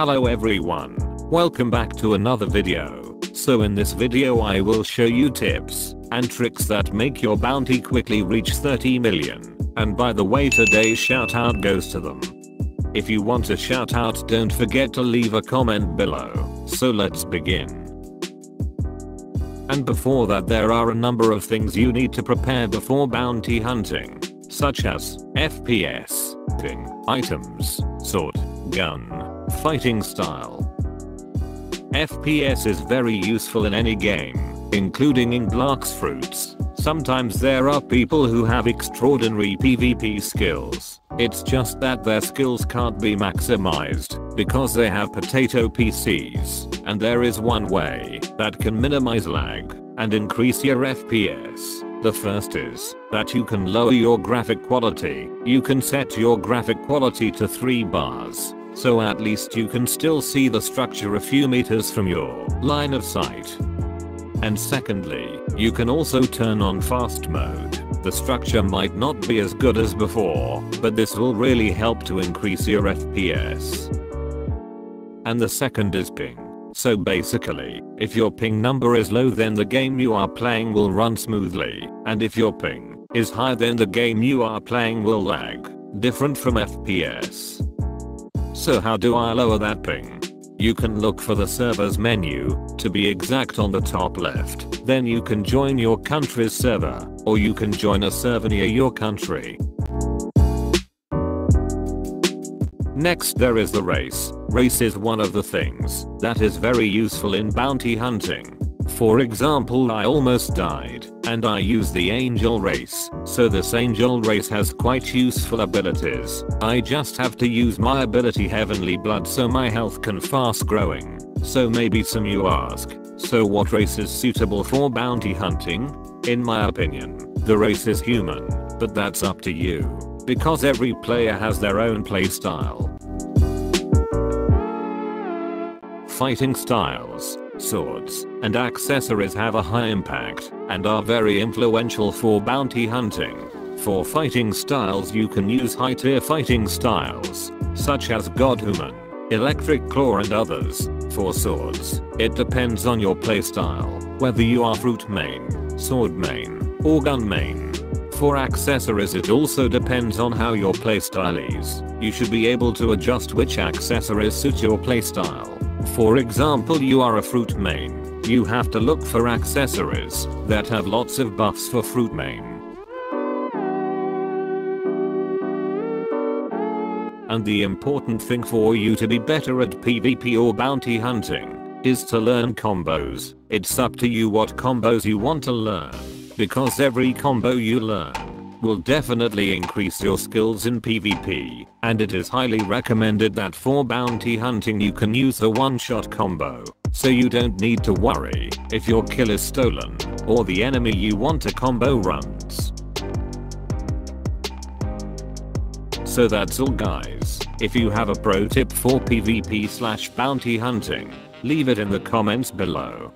Hello everyone, welcome back to another video. So in this video I will show you tips and tricks that make your bounty quickly reach 30 million, and by the way today's shoutout goes to them. If you want a shoutout don't forget to leave a comment below, so let's begin. And before that there are a number of things you need to prepare before bounty hunting, such as FPS, ping, items, sword, gun, fighting style. FPS is very useful in any game, including in Blox Fruits. Sometimes there are people who have extraordinary PvP skills, it's just that their skills can't be maximized because they have potato PCs, and there is one way that can minimize lag and increase your FPS. The first is that you can lower your graphic quality. You can set your graphic quality to 3 bars. So at least you can still see the structure a few meters from your line of sight. And secondly, you can also turn on fast mode. The structure might not be as good as before, but this will really help to increase your FPS. And the second is ping. So basically, if your ping number is low then the game you are playing will run smoothly, and if your ping is high then the game you are playing will lag, different from FPS. So how do I lower that ping? You can look for the server's menu, to be exact on the top left, then you can join your country's server, or you can join a server near your country. Next there is the race. Race is one of the things that is very useful in bounty hunting. For example, I almost died, and I use the angel race, so this angel race has quite useful abilities. I just have to use my ability Heavenly Blood so my health can fast growing. So maybe some you ask, so what race is suitable for bounty hunting? In my opinion, the race is human, but that's up to you, because every player has their own playstyle. Fighting styles. Swords and accessories have a high impact and are very influential for bounty hunting. For fighting styles you can use high tier fighting styles such as God Human, Electric Claw and others. For swords, it depends on your playstyle whether you are fruit main, sword main, or gun main. For accessories it also depends on how your playstyle is. You should be able to adjust which accessories suit your playstyle. For example, you are a fruit main, you have to look for accessories that have lots of buffs for fruit main. And the important thing for you to be better at PvP or bounty hunting is to learn combos. It's up to you what combos you want to learn, because every combo you learn will definitely increase your skills in PvP, and it is highly recommended that for bounty hunting you can use the one-shot combo, so you don't need to worry if your kill is stolen or the enemy you want to combo runs. So that's all guys. If you have a pro tip for PvP/bounty hunting, leave it in the comments below.